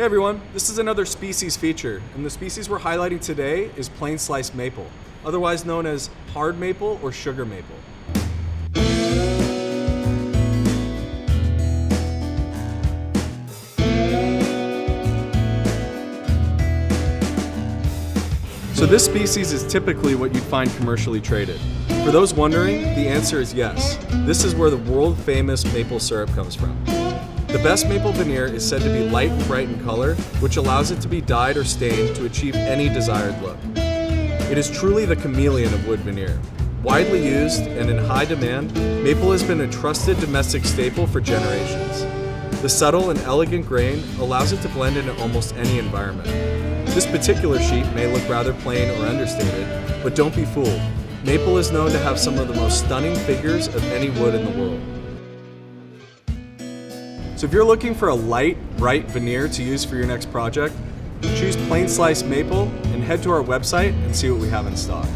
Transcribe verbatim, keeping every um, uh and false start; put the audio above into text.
Hey everyone, this is another species feature, and the species we're highlighting today is plain sliced maple, otherwise known as hard maple or sugar maple. So this species is typically what you'd find commercially traded. For those wondering, the answer is yes. This is where the world-famous maple syrup comes from. The best maple veneer is said to be light and bright in color, which allows it to be dyed or stained to achieve any desired look. It is truly the chameleon of wood veneer. Widely used and in high demand, maple has been a trusted domestic staple for generations. The subtle and elegant grain allows it to blend into almost any environment. This particular sheet may look rather plain or understated, but don't be fooled. Maple is known to have some of the most stunning figures of any wood in the world. So if you're looking for a light, bright veneer to use for your next project, choose plain sliced maple and head to our website and see what we have in stock.